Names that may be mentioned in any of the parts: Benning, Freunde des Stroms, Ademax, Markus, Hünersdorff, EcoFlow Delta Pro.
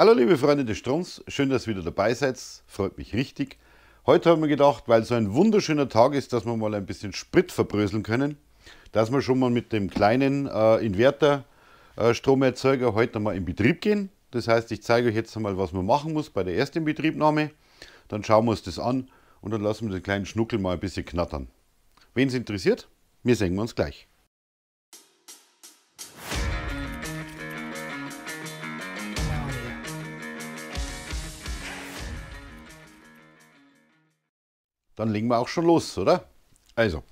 Hallo liebe Freunde des Stroms, schön, dass ihr wieder dabei seid, freut mich richtig. Heute haben wir gedacht, weil so ein wunderschöner Tag ist, dass wir mal ein bisschen Sprit verbröseln können, dass wir schon mal mit dem kleinen Inverter Stromerzeuger heute mal in Betrieb gehen. Das heißt, ich zeige euch jetzt einmal, was man machen muss bei der ersten Betriebnahme. Dann schauen wir uns das an und dann lassen wir den kleinen Schnuckel mal ein bisschen knattern. Wen es interessiert, wir sehen uns gleich. Dann legen wir auch schon los, oder? Also,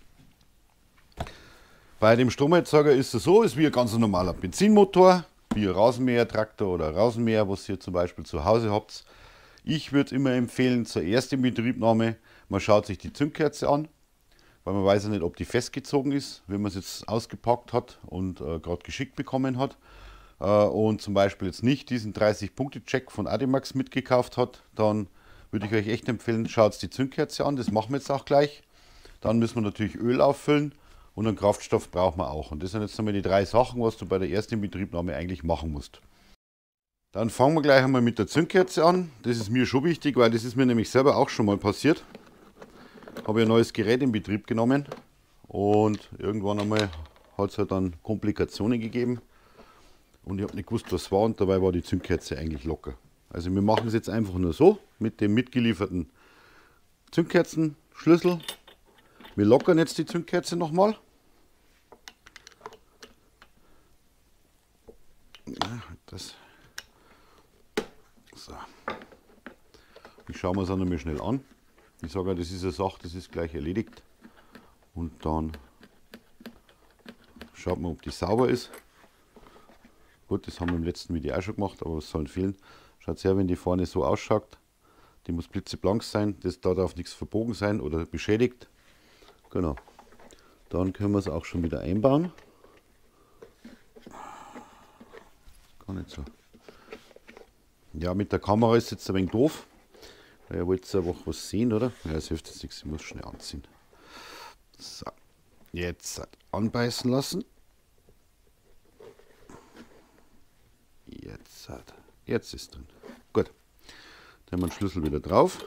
bei dem Stromerzeuger ist es so, ist wie ein ganz normaler Benzinmotor, wie ein Rasenmähertraktor oder Rasenmäher, was ihr zum Beispiel zu Hause habt. Ich würde immer empfehlen, zur ersten Betriebnahme, man schaut sich die Zündkerze an, weil man weiß ja nicht, ob die festgezogen ist, wenn man es jetzt ausgepackt hat und gerade geschickt bekommen hat und zum Beispiel jetzt nicht diesen 30-Punkte-Check von Ademax mitgekauft hat, dann würde ich euch echt empfehlen, schaut die Zündkerze an, das machen wir jetzt auch gleich. Dann müssen wir natürlich Öl auffüllen und einen Kraftstoff brauchen wir auch. Und das sind jetzt einmal die drei Sachen, was du bei der ersten Inbetriebnahme eigentlich machen musst. Dann fangen wir gleich einmal mit der Zündkerze an. Das ist mir schon wichtig, weil das ist mir nämlich selber auch schon mal passiert. Habe ich ein neues Gerät in Betrieb genommen und irgendwann einmal hat es halt dann Komplikationen gegeben. Und ich habe nicht gewusst, was war, und dabei war die Zündkerze eigentlich locker. Also wir machen es jetzt einfach nur so, mit dem mitgelieferten Zündkerzenschlüssel. Wir lockern jetzt die Zündkerze nochmal. So. Ich schaue mir es nochmal schnell an. Ich sage, das ist eine Sache, das ist gleich erledigt. Und dann schaut man, ob die sauber ist. Gut, das haben wir im letzten Video auch schon gemacht, aber es sollen fehlen. Schaut her, wenn die vorne so ausschaut, die muss blitzeblank sein, das, da darf nichts verbogen sein oder beschädigt. Genau, dann können wir es auch schon wieder einbauen. Gar nicht so. Ja, mit der Kamera ist jetzt ein wenig doof, weil ihr wollt jetzt einfach was sehen, oder? Ja, es hilft jetzt nichts, ich muss schnell anziehen. So, jetzt anbeißen lassen. Jetzt ist es drin. Gut. Dann haben wir den Schlüssel wieder drauf.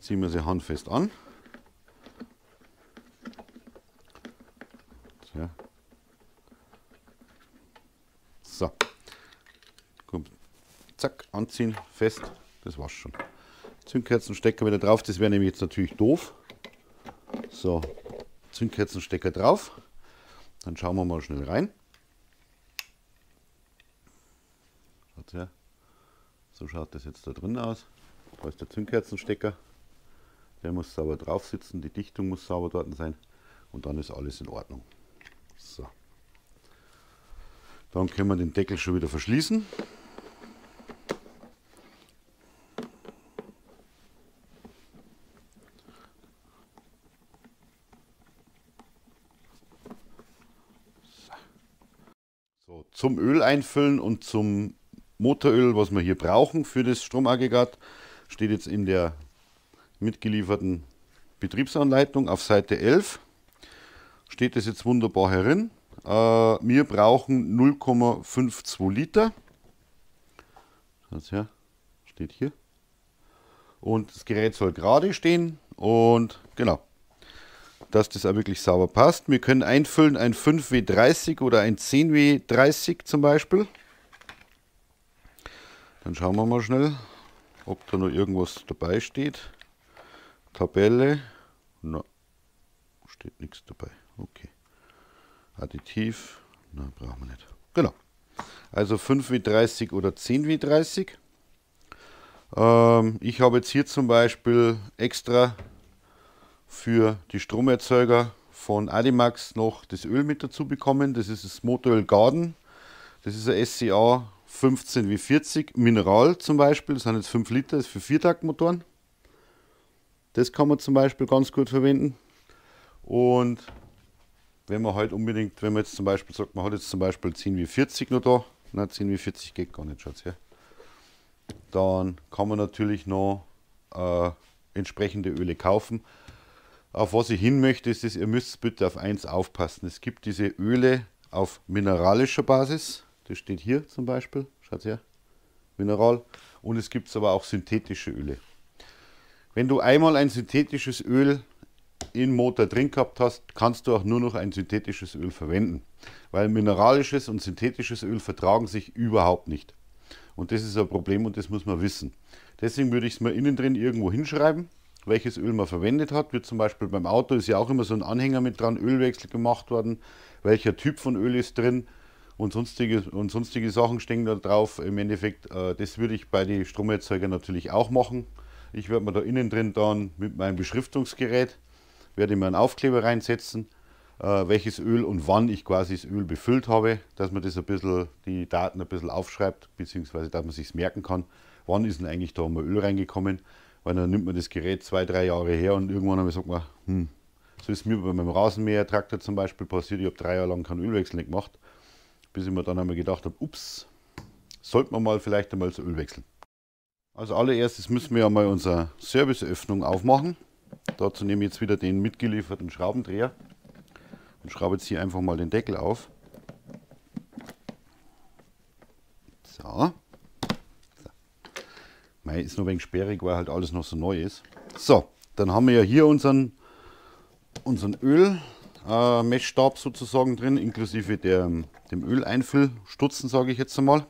Ziehen wir sie handfest an. So. So. Gut. Zack, anziehen, fest. Das war's schon. Zündkerzenstecker wieder drauf. Das wäre nämlich jetzt natürlich doof. So. Zündkerzenstecker drauf. Dann schauen wir mal schnell rein. Ja, so schaut das jetzt da drin aus. Da ist der Zündkerzenstecker. Der muss sauber drauf sitzen, die Dichtung muss sauber dort sein und dann ist alles in Ordnung. So. Dann können wir den Deckel schon wieder verschließen. So, zum Öl einfüllen und zum Motoröl, was wir hier brauchen für das Stromaggregat, steht jetzt in der mitgelieferten Betriebsanleitung auf Seite 11. Steht das jetzt wunderbar herin. Wir brauchen 0,52 Liter. Das hier steht hier. Und das Gerät soll gerade stehen und genau, dass das auch wirklich sauber passt. Wir können einfüllen ein 5W30 oder ein 10W30 zum Beispiel. Dann schauen wir mal schnell, ob da noch irgendwas dabei steht. Tabelle, na, steht nichts dabei. Okay. Additiv, na, brauchen wir nicht. Genau. Also 5W30 oder 10W30. Ich habe jetzt hier zum Beispiel extra für die Stromerzeuger von Ademax noch das Öl mit dazu bekommen. Das ist das Motoröl Garden. Das ist ein SCA 15W40 Mineral zum Beispiel, das sind jetzt 5 Liter, das ist für Viertaktmotoren. Das kann man zum Beispiel ganz gut verwenden. Und wenn man halt unbedingt, wenn man jetzt zum Beispiel sagt, man hat jetzt zum Beispiel 10W40 noch da, nein, 10W40 geht gar nicht, Schatz, ja. Dann kann man natürlich noch entsprechende Öle kaufen. Auf was ich hin möchte, ist das, ihr müsst bitte auf eins aufpassen. Es gibt diese Öle auf mineralischer Basis. Das steht hier zum Beispiel, schaut her, Mineral. Und es gibt aber auch synthetische Öle. Wenn du einmal ein synthetisches Öl im Motor drin gehabt hast, kannst du auch nur noch ein synthetisches Öl verwenden. Weil mineralisches und synthetisches Öl vertragen sich überhaupt nicht. Und das ist ein Problem und das muss man wissen. Deswegen würde ich es mal innen drin irgendwo hinschreiben, welches Öl man verwendet hat. Wie zum Beispiel beim Auto ist ja auch immer so ein Anhänger mit dran, Ölwechsel gemacht worden, welcher Typ von Öl ist drin und sonstige Sachen stehen da drauf. Im Endeffekt, das würde ich bei den Stromerzeugern natürlich auch machen. Ich werde mir da innen drin dann mit meinem Beschriftungsgerät werde ich mir einen Aufkleber reinsetzen, welches Öl und wann ich quasi das Öl befüllt habe, dass man das ein bisschen, die Daten ein bisschen aufschreibt, beziehungsweise dass man sich merken kann, wann ist denn eigentlich da mal Öl reingekommen, weil dann nimmt man das Gerät 2-3 Jahre her und irgendwann einmal sagt man, so ist mir bei meinem Rasenmähertraktor zum Beispiel passiert, ich habe 3 Jahre lang keinen Ölwechsel nicht gemacht, bis ich mir dann einmal gedacht habe, ups, sollte man mal vielleicht einmal das Öl wechseln. Als allererstes müssen wir einmal unsere Serviceöffnung aufmachen. Dazu nehme ich jetzt wieder den mitgelieferten Schraubendreher und schraube jetzt hier einfach mal den Deckel auf. So. Mei, ist noch ein wenig sperrig, weil halt alles noch so neu ist. So, dann haben wir ja hier unseren Ölmessstab sozusagen drin, inklusive dem Öleinfüllstutzen, sage ich jetzt einmal.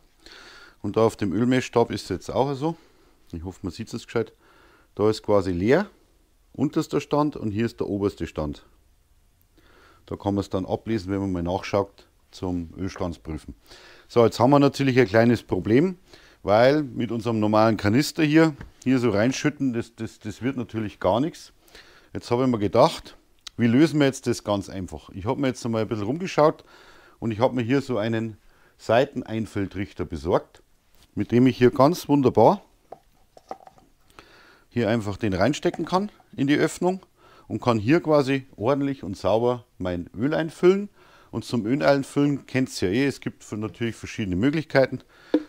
Und da auf dem Ölmessstab ist es jetzt auch so. Ich hoffe, man sieht es gescheit. Da ist quasi leer. Unterster Stand und hier ist der oberste Stand. Da kann man es dann ablesen, wenn man mal nachschaut, zum Ölstandsprüfen. So, jetzt haben wir natürlich ein kleines Problem, weil mit unserem normalen Kanister hier so reinschütten, das wird natürlich gar nichts. Jetzt habe ich mir gedacht, wie lösen wir jetzt das ganz einfach? Ich habe mir jetzt mal ein bisschen rumgeschaut und ich habe mir hier so einen Seiteneinfülltrichter besorgt, mit dem ich hier ganz wunderbar hier einfach den reinstecken kann in die Öffnung und kann hier quasi ordentlich und sauber mein Öl einfüllen. Und zum Öl einfüllen kennt ihr ja es gibt natürlich verschiedene Möglichkeiten.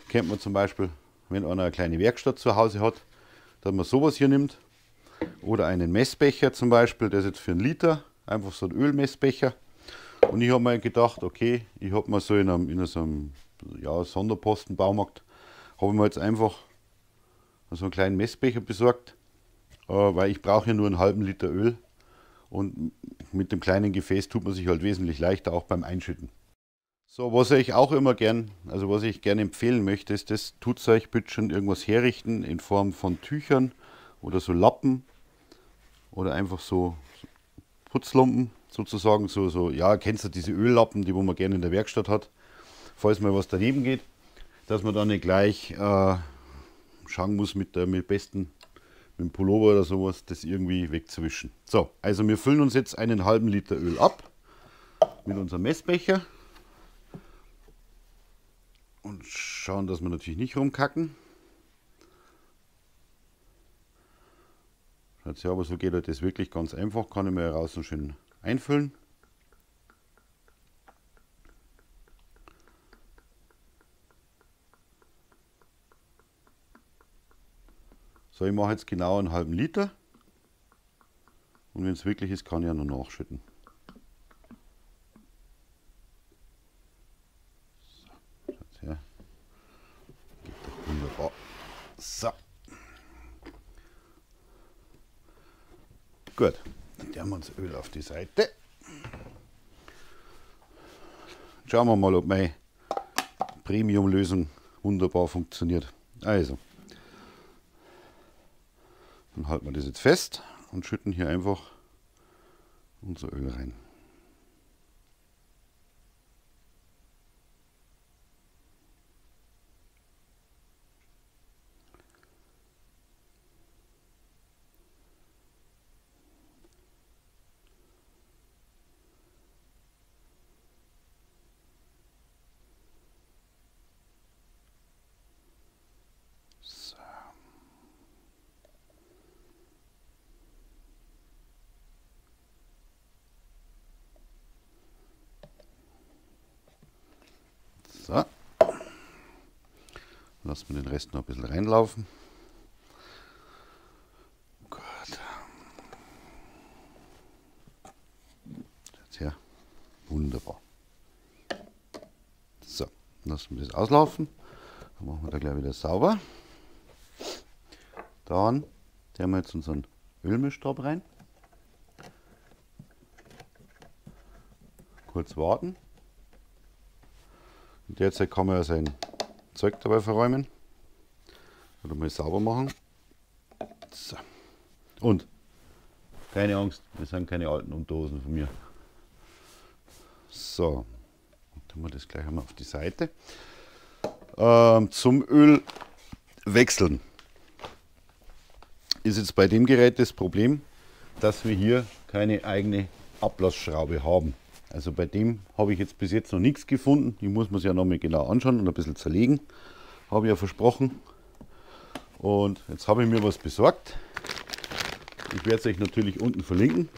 Kennt man zum Beispiel, wenn einer eine kleine Werkstatt zu Hause hat, dass man sowas hier nimmt oder einen Messbecher zum Beispiel, der ist jetzt für 1 Liter, einfach so ein Ölmessbecher. Und ich habe mir gedacht, okay, ich habe mir so in so einem Sonderposten Baumarkt, habe ich mir jetzt einfach so einen kleinen Messbecher besorgt, weil ich brauche ja nur einen halben Liter Öl und mit dem kleinen Gefäß tut man sich halt wesentlich leichter auch beim Einschütten. So, was ich gerne empfehlen möchte, ist, das tut euch bitte schon irgendwas herrichten in Form von Tüchern oder so Lappen oder einfach so Putzlumpen sozusagen, kennst du diese Öllappen, die wo man gerne in der Werkstatt hat, falls mal was daneben geht, dass man dann nicht gleich schauen muss mit dem Pullover oder sowas, das irgendwie wegzuwischen. So, also wir füllen uns jetzt einen halben Liter Öl ab mit unserem Messbecher und schauen, dass wir natürlich nicht rumkacken. Schaut ja, aber so geht halt das wirklich ganz einfach, kann ich mir raus und schön einfüllen. So, ich mache jetzt genau einen halben Liter und wenn es wirklich ist, kann ich ja noch nachschütten. So, schaut's her. Geht doch wunderbar. So. Gut, dann haben wir uns Öl auf die Seite. Schauen wir mal, ob meine Premium-Lösung wunderbar funktioniert. Also. Dann halten wir das jetzt fest und schütten hier einfach unser Öl rein. So, lassen wir den Rest noch ein bisschen reinlaufen. Gut. Jetzt her. Wunderbar. So, lassen wir das auslaufen. Dann machen wir da gleich wieder sauber. Dann haben wir jetzt unseren Ölmischstab rein. Kurz warten. Und jetzt kann man ja sein Zeug dabei verräumen. Oder mal sauber machen. So. Und keine Angst, das sind keine alten Unterhosen von mir. So, dann tun wir das gleich einmal auf die Seite. Zum Öl wechseln ist jetzt bei dem Gerät das Problem, dass wir hier keine eigene Ablassschraube haben. Also bei dem habe ich jetzt bis jetzt noch nichts gefunden. Ich muss mir es ja nochmal genau anschauen und ein bisschen zerlegen. Habe ich ja versprochen. Und jetzt habe ich mir was besorgt. Ich werde es euch natürlich unten verlinken.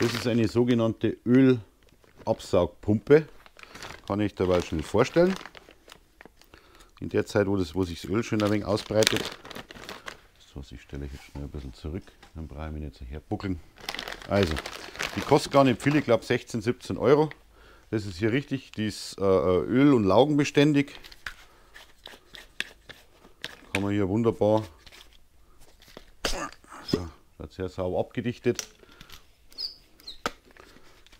Das ist eine sogenannte Ölabsaugpumpe. Kann ich dabei schnell vorstellen. In der Zeit, wo sich das Öl schön ein wenig ausbreitet. So, ich stelle euch jetzt schnell ein bisschen zurück. Dann brauche ich mich nicht so herbuckeln. Also, die kostet gar nicht viel. Ich glaube 16, 17 Euro. Das ist hier richtig. Die ist öl- und laugenbeständig. Kann man hier wunderbar, so, das ist sehr sauber abgedichtet,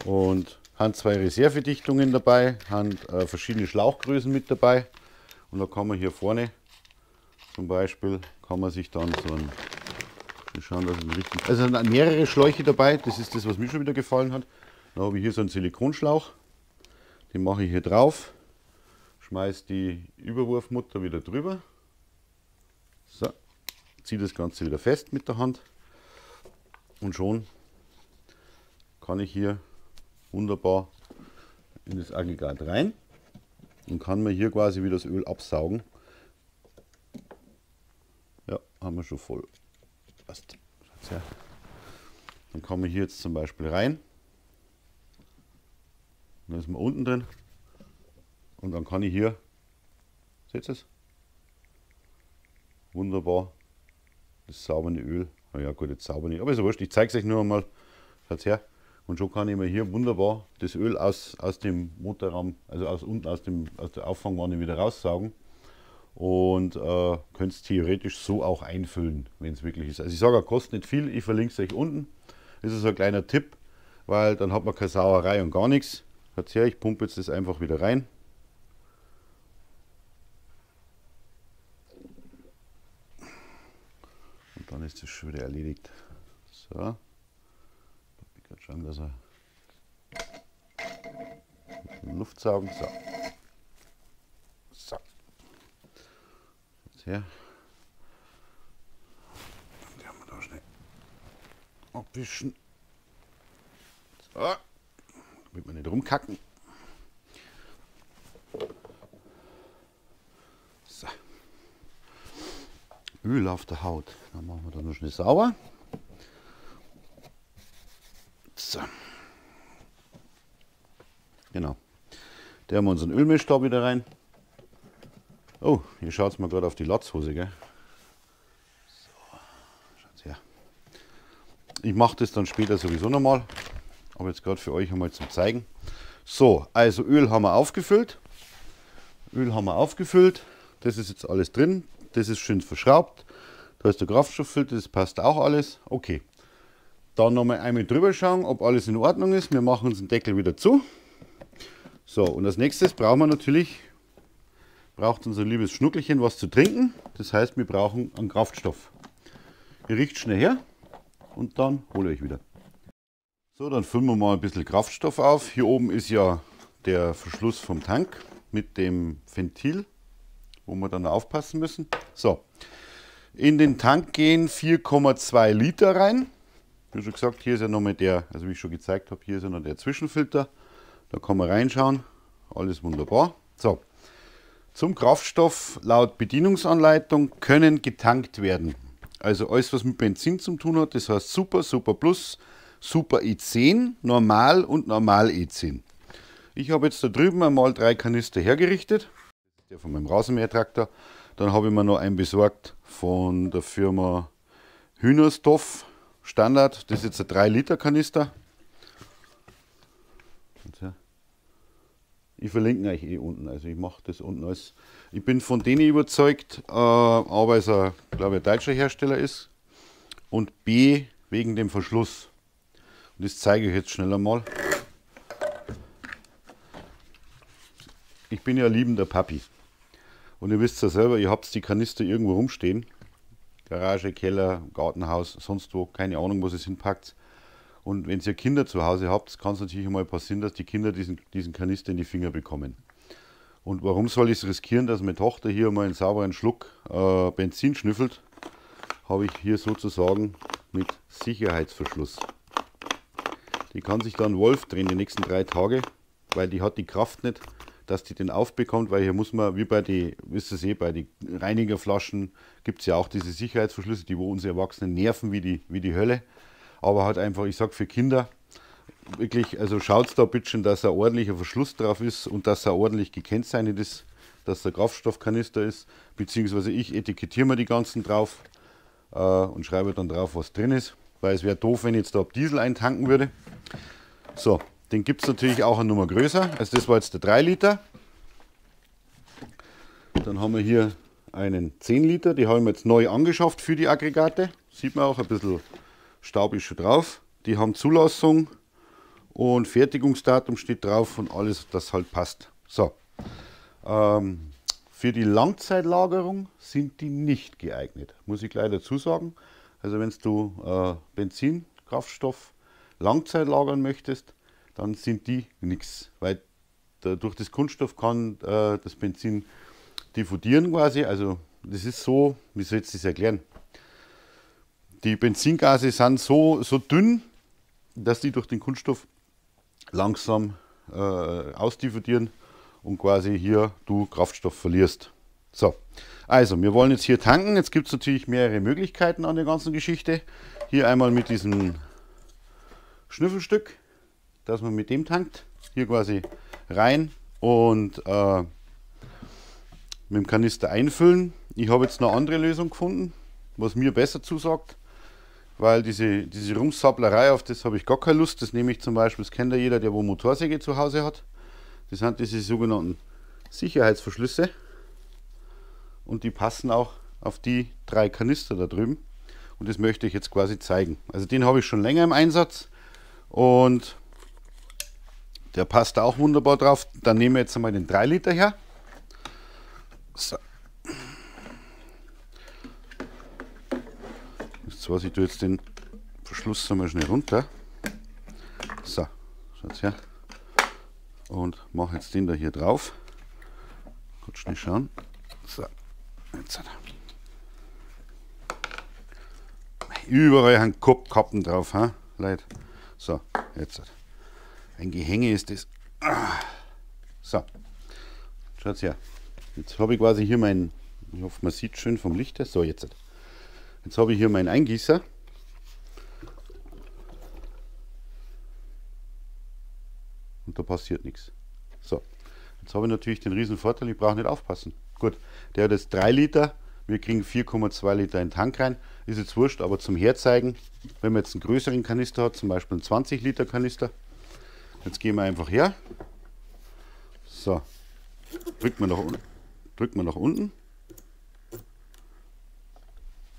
und haben zwei Reservedichtungen dabei, haben verschiedene Schlauchgrößen mit dabei, und da kann man hier vorne zum Beispiel, kann man sich dann so ein, wir schauen, dass es richtig, also sind mehrere Schläuche dabei, das ist das, was mir schon wieder gefallen hat. Dann habe ich hier so einen Silikonschlauch, den mache ich hier drauf, schmeiße die Überwurfmutter wieder drüber. So, ziehe das Ganze wieder fest mit der Hand und schon kann ich hier wunderbar in das Aggregat rein und kann mir hier quasi wieder das Öl absaugen. Ja, haben wir schon voll. Dann kann man hier jetzt zum Beispiel rein, dann ist man unten drin und dann kann ich hier, seht ihr es? Wunderbar, das saubere Öl, ja gut, jetzt sauber nicht, aber ist ja wurscht, ich zeige es euch nur einmal, schaut her, und schon kann ich mir hier wunderbar das Öl aus dem Motorraum, also aus der Auffangwanne wieder raussaugen und könnt es theoretisch so auch einfüllen, wenn es wirklich ist. Also ich sage, kostet nicht viel, ich verlinke es euch unten, das ist so ein kleiner Tipp, weil dann hat man keine Sauerei und gar nichts. Schaut her, ich pumpe jetzt das einfach wieder rein. Dann ist das schon wieder erledigt. So. Ich kann schauen, dass er Luft saugen. So. So. Jetzt her. Die haben wir da schnell abwischen. So. Damit wir nicht rumkacken. So. Öl auf der Haut. Dann machen wir da noch schnell sauber. So. Genau. Da haben wir unseren Ölmischstab wieder rein. Oh, hier schaut es mal gerade auf die Latzhose, gell? So, schaut's her. Ich mache das dann später sowieso nochmal. Aber jetzt gerade für euch einmal zum Zeigen. So, also Öl haben wir aufgefüllt. Öl haben wir aufgefüllt. Das ist jetzt alles drin. Das ist schön verschraubt, da ist der Kraftstofffilter, das passt auch alles. Okay, dann nochmal einmal drüber schauen, ob alles in Ordnung ist. Wir machen uns den Deckel wieder zu. So, und als nächstes brauchen wir natürlich, braucht unser liebes Schnuckelchen was zu trinken. Das heißt, wir brauchen einen Kraftstoff. Ihr riecht schnell her und dann hole ich euch wieder. So, dann füllen wir mal ein bisschen Kraftstoff auf. Hier oben ist ja der Verschluss vom Tank mit dem Ventil, wo wir dann aufpassen müssen. So, in den Tank gehen 4,2 Liter rein. Wie schon gesagt, hier ist ja nochmal der, also wie ich schon gezeigt habe, hier ist ja noch der Zwischenfilter. Da kann man reinschauen, alles wunderbar. So, zum Kraftstoff laut Bedienungsanleitung können getankt werden. Also alles, was mit Benzin zu tun hat, das heißt Super, Super Plus, Super E10, Normal und Normal E10. Ich habe jetzt da drüben einmal 3 Kanister hergerichtet. Der von meinem Rasenmähertraktor. Dann habe ich mir noch einen besorgt von der Firma Hünersdorff Standard. Das ist jetzt ein 3-Liter-Kanister. Ich verlinke euch eh unten, also ich mache das unten alles. Ich bin von denen überzeugt, A, weil es ein, glaube ich, ein deutscher Hersteller ist und B, wegen dem Verschluss. Und das zeige ich jetzt schnell einmal. Ich bin ja liebender Papi. Und ihr wisst ja selber, ihr habt die Kanister irgendwo rumstehen. Garage, Keller, Gartenhaus, sonst wo, keine Ahnung, wo ihr es hinpackt. Und wenn ihr Kinder zu Hause habt, kann es natürlich mal passieren, dass die Kinder diesen Kanister in die Finger bekommen. Und warum soll ich es riskieren, dass meine Tochter hier mal einen sauberen Schluck Benzin schnüffelt, habe ich hier sozusagen mit Sicherheitsverschluss. Die kann sich dann Wolf drehen die nächsten 3 Tage, weil die hat die Kraft nicht, dass die den aufbekommt, weil hier muss man, wie bei den, wisst ihr es eh, bei den Reinigerflaschen gibt es ja auch diese Sicherheitsverschlüsse, die wo unsere Erwachsenen nerven wie die Hölle. Aber halt einfach, ich sag für Kinder, wirklich, also schaut da bitte schon, dass ein ordentlicher Verschluss drauf ist und dass er ordentlich gekennzeichnet ist, dass der Kraftstoffkanister ist, beziehungsweise ich etikettiere mir die ganzen drauf und schreibe dann drauf, was drin ist, weil es wäre doof, wenn ich jetzt da Diesel eintanken würde. So. Den gibt es natürlich auch eine Nummer größer, also das war jetzt der 3 Liter. Dann haben wir hier einen 10 Liter, die haben wir jetzt neu angeschafft für die Aggregate. Sieht man auch, ein bisschen Staub ist schon drauf. Die haben Zulassung und Fertigungsdatum steht drauf und alles, das halt passt. So, für die Langzeitlagerung sind die nicht geeignet, muss ich gleich dazu sagen. Also wenn du Benzin, Kraftstoff Langzeit lagern möchtest, dann sind die nichts, weil durch das Kunststoff kann das Benzin diffundieren quasi. Also das ist so, wie soll ich das erklären? Die Benzingase sind so dünn, dass die durch den Kunststoff langsam ausdiffundieren und quasi hier du Kraftstoff verlierst. So, also wir wollen jetzt hier tanken. Jetzt gibt es natürlich mehrere Möglichkeiten an der ganzen Geschichte. Hier einmal mit diesem Schnüffelstück, dass man mit dem tankt, hier quasi rein und mit dem Kanister einfüllen. Ich habe jetzt eine andere Lösung gefunden, was mir besser zusagt, weil diese Rumsapplerei, auf das habe ich gar keine Lust. Das nehme ich zum Beispiel, das kennt ja jeder, der wo Motorsäge zu Hause hat. Das sind diese sogenannten Sicherheitsverschlüsse und die passen auch auf die 3 Kanister da drüben und das möchte ich jetzt quasi zeigen. Also den habe ich schon länger im Einsatz und der passt auch wunderbar drauf. Dann nehmen wir jetzt einmal den 3 Liter her. So. Ich tue jetzt den Verschluss einmal schnell runter. So, schaut's her. Und mache jetzt den da hier drauf. Gut, schnell schauen. So, jetzt hat er. Überall haben Kappen drauf, ha, Leute. So, jetzt hat er. Ein Gehänge ist das. So, schaut's her. Jetzt habe ich quasi hier meinen, ich hoffe, man sieht schön vom Licht her. So, jetzt habe ich hier meinen Eingießer. Und da passiert nichts. So, jetzt habe ich natürlich den riesen Vorteil, ich brauche nicht aufpassen. Gut, der hat jetzt 3 Liter, wir kriegen 4,2 Liter in den Tank rein. Ist jetzt wurscht, aber zum Herzeigen, wenn man jetzt einen größeren Kanister hat, zum Beispiel einen 20 Liter Kanister, jetzt gehen wir einfach her, so, drückt man nach unten,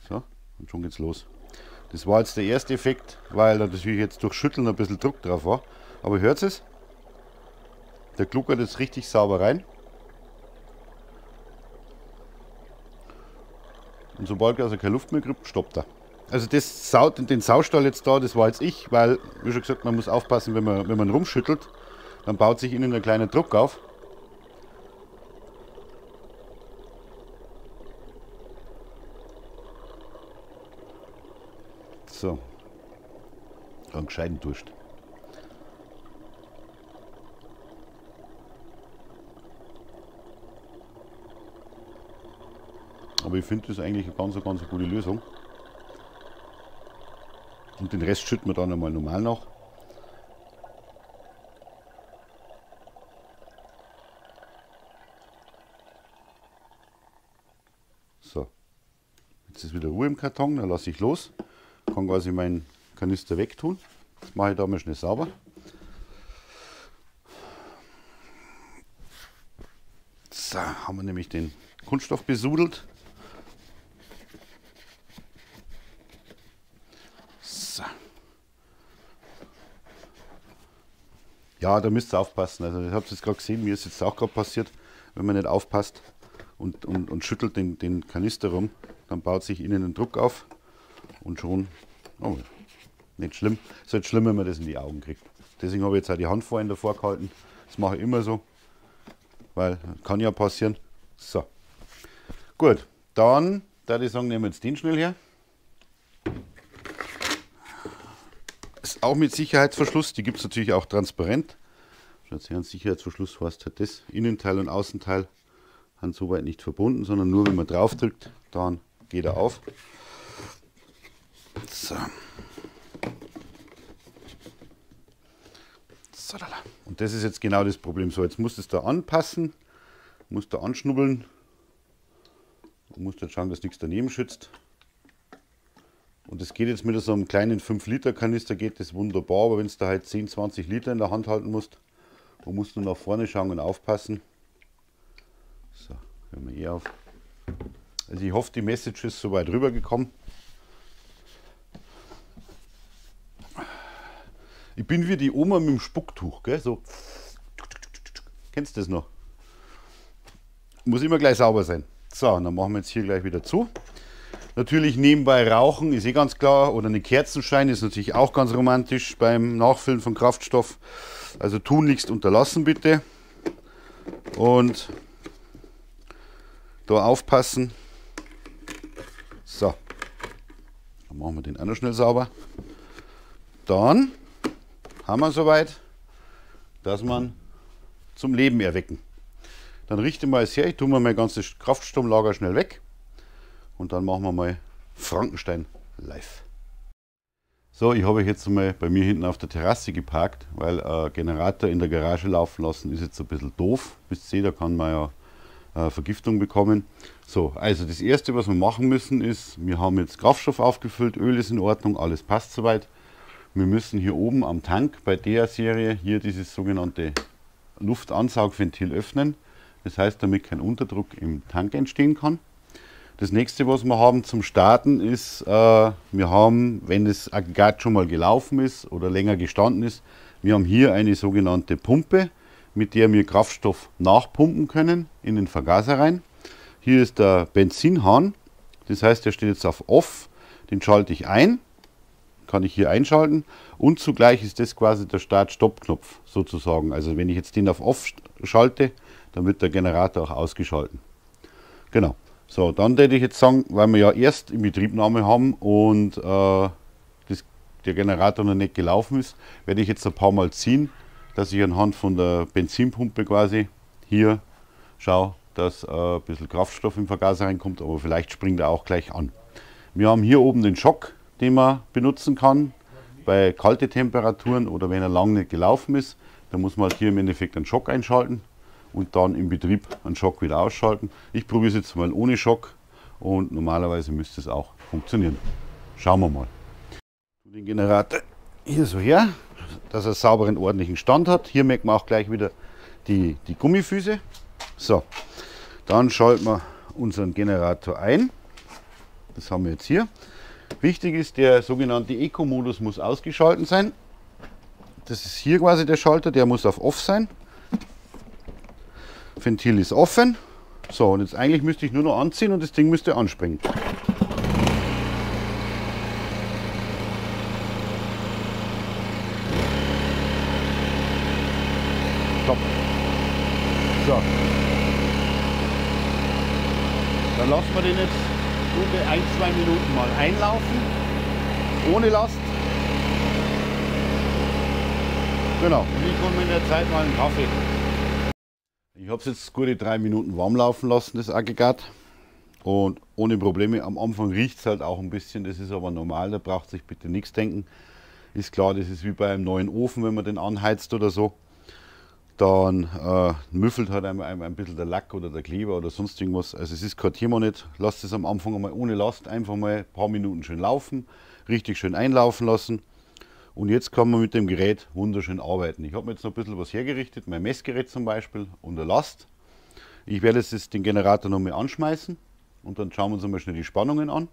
so, und schon geht's los. Das war jetzt der erste Effekt, weil da natürlich jetzt durch Schütteln ein bisschen Druck drauf war, aber hört es? Der gluckert jetzt richtig sauber rein. Und sobald also keine Luft mehr kriegt, stoppt er. Also das den Saustall jetzt da, das war jetzt ich, weil, wie schon gesagt, man muss aufpassen, wenn man rumschüttelt, dann baut sich innen ein kleiner Druck auf. So, dann gescheiten Durst. Aber ich finde das eigentlich eine ganz gute Lösung. Und den Rest schütten wir dann einmal normal nach. So, jetzt ist wieder Ruhe im Karton, dann lasse ich los. Kann quasi meinen Kanister wegtun. Das mache ich da mal schnell sauber. haben wir nämlich den Kunststoff besudelt. So. Ja, da müsst ihr aufpassen. Also ich habe es jetzt gerade gesehen, mir ist jetzt auch gerade passiert, wenn man nicht aufpasst und schüttelt den Kanister rum, dann baut sich innen ein Druck auf und schon, oh, nicht schlimm. Ist halt schlimm, wenn man das in die Augen kriegt. Deswegen habe ich jetzt auch die Hand vorhin davor gehalten. Das mache ich immer so, weil kann ja passieren. So, gut, dann würde ich sagen, nehmen wir jetzt den schnell her. Ist auch mit Sicherheitsverschluss, die gibt es natürlich auch transparent. Schaut her, Sicherheitsverschluss heißt halt das. Innenteil und Außenteil sind soweit nicht verbunden, sondern nur wenn man drauf drückt, dann geht er auf. So. Und das ist jetzt genau das Problem. So, jetzt musst du es da anpassen, musst da anschnubbeln und musst dann schauen, dass nichts daneben schützt. Und das geht jetzt mit so einem kleinen 5-Liter-Kanister, geht das wunderbar, aber wenn du da halt 10, 20 Liter in der Hand halten musst und musst du nach vorne schauen und aufpassen. So, hören wir eh auf. Also ich hoffe, die Message ist soweit rübergekommen. Ich bin wie die Oma mit dem Spucktuch, gell? So. Kennst du das noch? Muss immer gleich sauber sein. So, und dann machen wir jetzt hier gleich wieder zu. Natürlich nebenbei rauchen, ist eh ganz klar. Oder eine Kerzenschein ist natürlich auch ganz romantisch beim Nachfüllen von Kraftstoff. Also tunlichst unterlassen bitte. Und da aufpassen. So. Dann machen wir den auch noch schnell sauber. Dann haben wir soweit, dass man zum Leben erwecken. Dann richte mal es her, ich tue mal mein ganzes Kraftstofflager schnell weg und dann machen wir mal Frankenstein live. So, ich habe euch jetzt mal bei mir hinten auf der Terrasse geparkt, weil Generator in der Garage laufen lassen ist jetzt ein bisschen doof. Wisst ihr, da kann man ja Vergiftung bekommen. So, also das erste, was wir machen müssen, ist, wir haben jetzt Kraftstoff aufgefüllt, Öl ist in Ordnung, alles passt soweit. Wir müssen hier oben am Tank bei der Serie hier dieses sogenannte Luftansaugventil öffnen. Das heißt, damit kein Unterdruck im Tank entstehen kann. Das nächste, was wir haben zum Starten ist, wir haben, wenn das Aggregat schon mal gelaufen ist oder länger gestanden ist, wir haben hier eine sogenannte Pumpe, mit der wir Kraftstoff nachpumpen können in den Vergaser rein. Hier ist der Benzinhahn, das heißt, der steht jetzt auf Off, den schalte ich ein. Kann ich hier einschalten und zugleich ist das quasi der Start-Stopp-Knopf sozusagen. Also wenn ich jetzt den auf Off schalte, dann wird der Generator auch ausgeschalten. Genau. So, dann würde ich jetzt sagen, weil wir ja erst in Betriebnahme haben und der Generator noch nicht gelaufen ist, werde ich jetzt ein paar Mal ziehen, dass ich anhand von der Benzinpumpe quasi hier schaue, dass ein bisschen Kraftstoff im Vergaser reinkommt, aber vielleicht springt er auch gleich an. Wir haben hier oben den Schock, den man benutzen kann bei kalten Temperaturen oder wenn er lang nicht gelaufen ist. Dann muss man halt hier im Endeffekt einen Schock einschalten und dann im Betrieb einen Schock wieder ausschalten. Ich probiere es jetzt mal ohne Schock und normalerweise müsste es auch funktionieren. Schauen wir mal. Den Generator hier so her, dass er einen sauberen, ordentlichen Stand hat. Hier merkt man auch gleich wieder die Gummifüße. So, dann schalten wir unseren Generator ein. Das haben wir jetzt hier. Wichtig ist, der sogenannte Eco-Modus muss ausgeschaltet sein. Das ist hier quasi der Schalter, der muss auf Off sein. Ventil ist offen. So, und jetzt eigentlich müsste ich nur noch anziehen und das Ding müsste anspringen. Stopp. So. Dann lassen wir den jetzt ein, 2 Minuten mal einlaufen, ohne Last. Genau, und ich komme in der Zeit mal einen Kaffee. Ich habe es jetzt gute 3 Minuten warm laufen lassen, das Aggregat. Und ohne Probleme, am Anfang riecht es halt auch ein bisschen, das ist aber normal, da braucht sich bitte nichts denken. Ist klar, das ist wie bei einem neuen Ofen, wenn man den anheizt oder so. Dann müffelt halt einem ein bisschen der Lack oder der Kleber oder sonst irgendwas. Also es ist kein Thema nicht. Lasst es am Anfang einmal ohne Last einfach mal ein paar Minuten schön laufen, richtig schön einlaufen lassen. Und jetzt kann man mit dem Gerät wunderschön arbeiten. Ich habe mir jetzt noch ein bisschen was hergerichtet, mein Messgerät zum Beispiel, unter Last. Ich werde jetzt den Generator nochmal anschmeißen und dann schauen wir uns einmal schnell die Spannungen an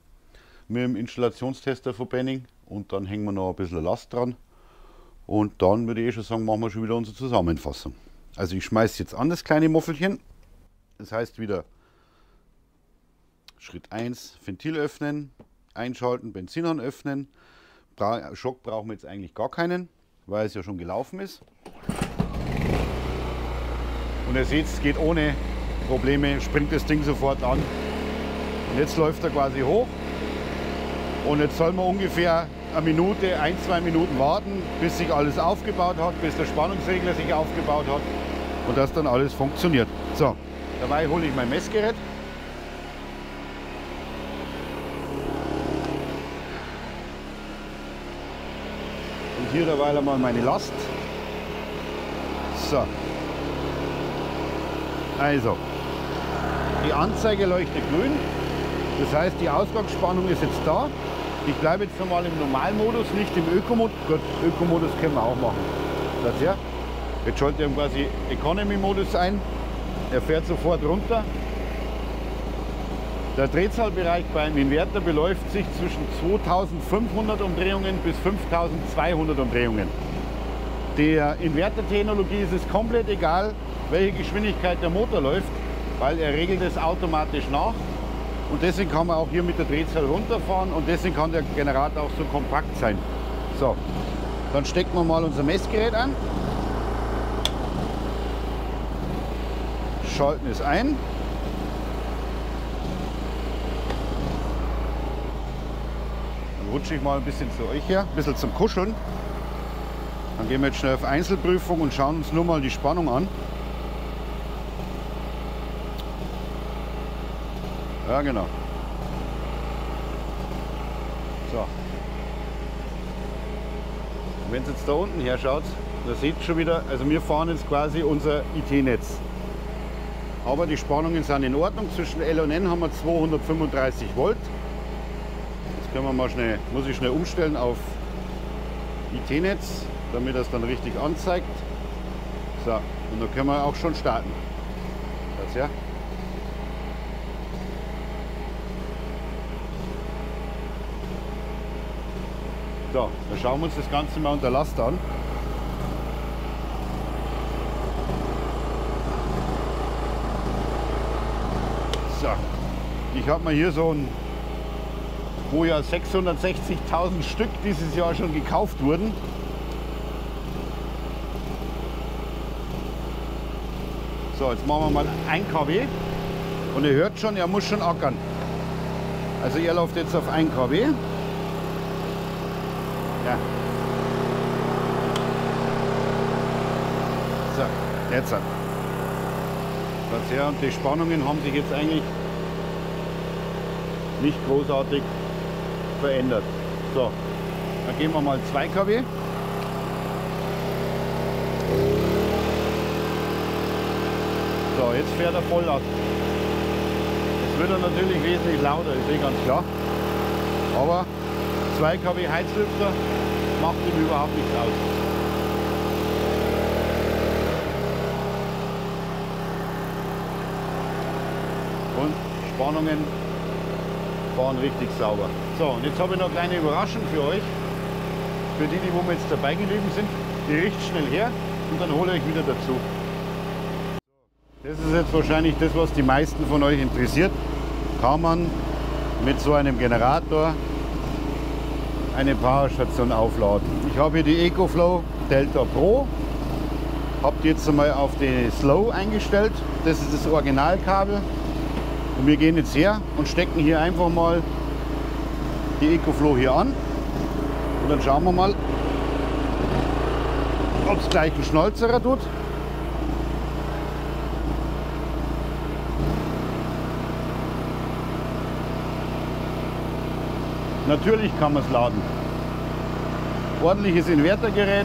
mit dem Installationstester von Benning und dann hängen wir noch ein bisschen Last dran und dann würde ich schon sagen, machen wir schon wieder unsere Zusammenfassung. Also ich schmeiße jetzt an das kleine Muffelchen, das heißt wieder Schritt 1, Ventil öffnen, einschalten, Benzinhahn öffnen, Schock brauchen wir jetzt eigentlich gar keinen, weil es ja schon gelaufen ist. Und ihr seht, es geht ohne Probleme, springt das Ding sofort an. Und jetzt läuft er quasi hoch. Und jetzt sollen wir ungefähr eine Minute, ein, 2 Minuten warten, bis sich alles aufgebaut hat, bis der Spannungsregler sich aufgebaut hat und dass dann alles funktioniert. So, dabei hole ich mein Messgerät. Und hier dabei einmal meine Last. So. Also, die Anzeige leuchtet grün, das heißt die Ausgangsspannung ist jetzt da. Ich bleibe jetzt nochmal im Normalmodus, nicht im Ökomodus. Gut, Ökomodus können wir auch machen. Das ja. Jetzt schaltet er quasi Economy-Modus ein, er fährt sofort runter. Der Drehzahlbereich beim Inverter beläuft sich zwischen 2500 Umdrehungen bis 5200 Umdrehungen. Der Invertertechnologie ist es komplett egal, welche Geschwindigkeit der Motor läuft, weil er regelt es automatisch nach und deswegen kann man auch hier mit der Drehzahl runterfahren und deswegen kann der Generator auch so kompakt sein. So, dann stecken wir mal unser Messgerät an, schalten es ein . Dann rutsche ich mal ein bisschen zu euch her, ein bisschen zum Kuscheln. Dann gehen wir jetzt schnell auf Einzelprüfung und schauen uns nur mal die Spannung an. Ja, genau. So. Wenn es jetzt da unten her schaut, da seht ihr schon wieder, also wir fahren jetzt quasi unser IT-Netz. Aber die Spannungen sind in Ordnung. Zwischen L und N haben wir 235 Volt. Jetzt können wir mal schnell, muss ich schnell umstellen auf IT-Netz, damit das dann richtig anzeigt. So, und dann können wir auch schon starten. Das ja. So, dann schauen wir uns das Ganze mal unter Last an. So, ich habe mir hier so ein, wo ja 660.000 Stück dieses Jahr schon gekauft wurden. So, jetzt machen wir mal 1 kW und ihr hört schon, er muss schon ackern. Also er läuft jetzt auf 1 kW. Ja. So, jetzt. Und die Spannungen haben sich jetzt eigentlich nicht großartig verändert. So, dann gehen wir mal 2 kW. So, jetzt fährt er voll ab. Jetzt wird er natürlich wesentlich lauter, ist eh ganz klar. Aber 2 kW Heizlüfter macht ihm überhaupt nichts aus. Und Spannungen fahren richtig sauber. So, und jetzt habe ich noch eine kleine Überraschung für euch. Für die, die wo wir jetzt dabei geblieben sind, die richt schnell her und dann hole ich euch wieder dazu. Das ist jetzt wahrscheinlich das, was die meisten von euch interessiert. Kann man mit so einem Generator eine Powerstation aufladen? Ich habe hier die EcoFlow Delta Pro. Habe die jetzt einmal auf die Slow eingestellt. Das ist das Originalkabel. Und wir gehen jetzt her und stecken hier einfach mal die EcoFlow hier an. Und dann schauen wir mal, ob es gleich einen Schnalzerer tut. Natürlich kann man es laden. Ordentliches Invertergerät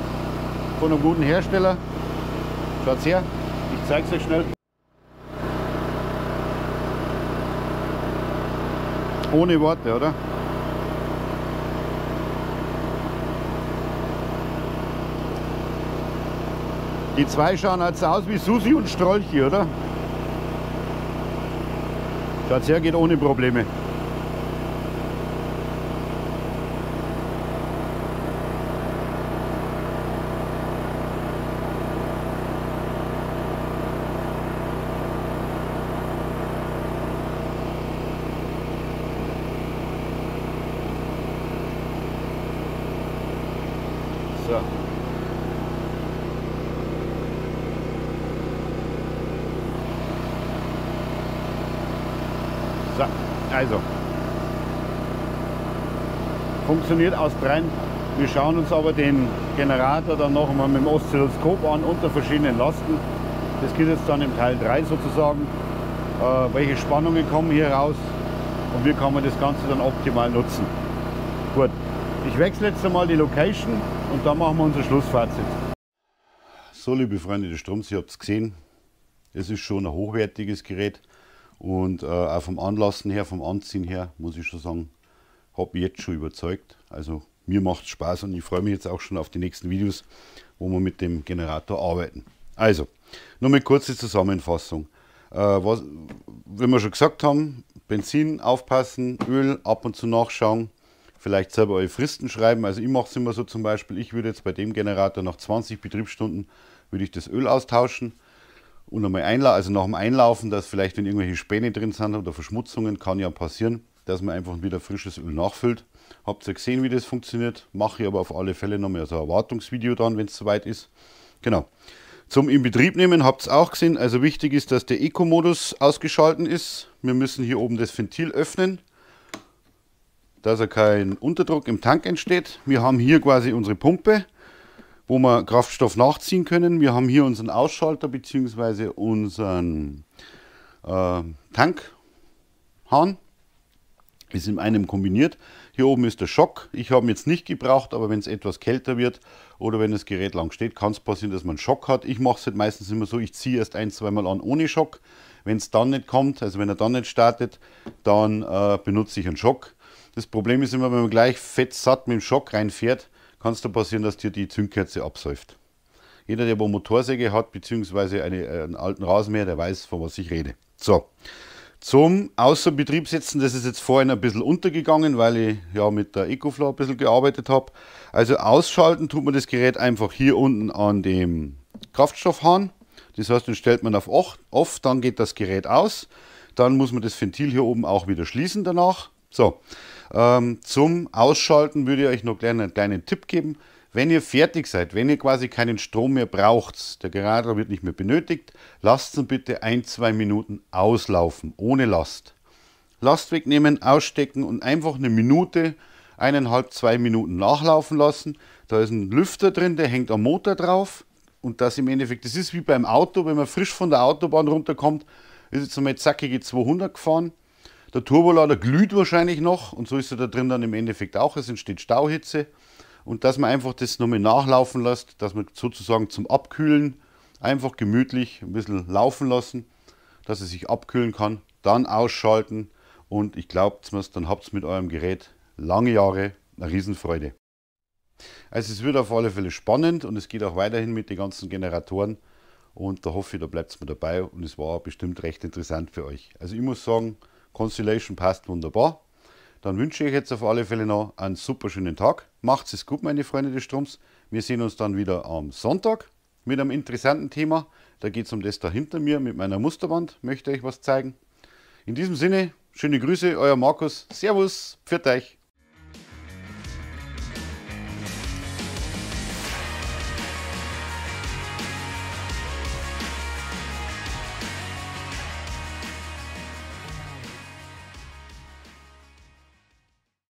von einem guten Hersteller. Schaut's her, ich zeige es euch schnell. Ohne Worte, oder? Die zwei schauen jetzt aus wie Susi und Strolchi, oder? Das hier geht ohne Probleme. So, also funktioniert astrein. Wir schauen uns aber den Generator dann noch mal mit dem Oszilloskop an unter verschiedenen Lasten. Das geht jetzt dann im Teil 3 sozusagen, welche Spannungen kommen hier raus und wie kann man das Ganze dann optimal nutzen. Gut, ich wechsle jetzt einmal die Location und dann machen wir unser Schlussfazit. So, liebe Freunde des Stroms, ihr habt es gesehen, es ist schon ein hochwertiges Gerät. Und auch vom Anlassen her, vom Anziehen her, muss ich schon sagen, habe ich jetzt schon überzeugt. Also mir macht es Spaß und ich freue mich jetzt auch schon auf die nächsten Videos, wo wir mit dem Generator arbeiten. Also, nur eine kurze Zusammenfassung. Wie wir schon gesagt haben, Benzin aufpassen, Öl ab und zu nachschauen, vielleicht selber eure Fristen schreiben. Also ich mache es immer so zum Beispiel, ich würde jetzt bei dem Generator nach 20 Betriebsstunden würde ich das Öl austauschen. Und einmal also nach dem Einlaufen, dass vielleicht, wenn irgendwelche Späne drin sind oder Verschmutzungen, kann ja passieren, dass man einfach wieder frisches Öl nachfüllt. Habt ihr gesehen, wie das funktioniert? Mache ich aber auf alle Fälle nochmal so ein Erwartungsvideo dann, wenn es soweit ist. Genau. Zum Inbetriebnehmen habt ihr auch gesehen. Also wichtig ist, dass der Eco-Modus ausgeschaltet ist. Wir müssen hier oben das Ventil öffnen, dass kein Unterdruck im Tank entsteht. Wir haben hier quasi unsere Pumpe, wo wir Kraftstoff nachziehen können. Wir haben hier unseren Ausschalter bzw. unseren Tankhahn. Ist in einem kombiniert. Hier oben ist der Schock. Ich habe ihn jetzt nicht gebraucht, aber wenn es etwas kälter wird oder wenn das Gerät lang steht, kann es passieren, dass man einen Schock hat. Ich mache es halt meistens immer so, ich ziehe erst ein-, zweimal an ohne Schock. Wenn es dann nicht kommt, also wenn er dann nicht startet, dann benutze ich einen Schock. Das Problem ist immer, wenn man gleich fettsatt mit dem Schock reinfährt, kann es da passieren, dass dir die Zündkerze absäuft. Jeder, der eine Motorsäge hat, beziehungsweise einen alten Rasenmäher, der weiß, von was ich rede. So, zum Außerbetrieb setzen, das ist jetzt vorhin ein bisschen untergegangen, weil ich ja mit der EcoFlow ein bisschen gearbeitet habe. Also ausschalten tut man das Gerät einfach hier unten an dem Kraftstoffhahn. Das heißt, den stellt man auf off, dann geht das Gerät aus. Dann muss man das Ventil hier oben auch wieder schließen danach. So, zum Ausschalten würde ich euch noch einen kleinen Tipp geben. Wenn ihr fertig seid, wenn ihr quasi keinen Strom mehr braucht, der Generator wird nicht mehr benötigt, lasst ihn bitte 1-2 Minuten auslaufen, ohne Last. Last wegnehmen, ausstecken und einfach eine Minute, 1,5-2 Minuten nachlaufen lassen. Da ist ein Lüfter drin, der hängt am Motor drauf und das im Endeffekt, das ist wie beim Auto, wenn man frisch von der Autobahn runterkommt, ist jetzt einmal zackige 200 gefahren. Der Turbolader glüht wahrscheinlich noch und so ist er da drin dann im Endeffekt auch. Es entsteht Stauhitze und dass man einfach das nochmal nachlaufen lässt, dass man sozusagen zum Abkühlen einfach gemütlich ein bisschen laufen lassen, dass es sich abkühlen kann, dann ausschalten und ich glaube, dann habt ihr mit eurem Gerät lange Jahre eine Riesenfreude. Also es wird auf alle Fälle spannend und es geht auch weiterhin mit den ganzen Generatoren und da hoffe ich, da bleibt es mir dabei und es war bestimmt recht interessant für euch. Also ich muss sagen, Constellation passt wunderbar. Dann wünsche ich jetzt auf alle Fälle noch einen super schönen Tag. Macht es gut, meine Freunde des Stroms. Wir sehen uns dann wieder am Sonntag mit einem interessanten Thema. Da geht es um das da hinter mir mit meiner Musterwand. Möchte ich euch was zeigen. In diesem Sinne, schöne Grüße, euer Markus. Servus, pfiat euch.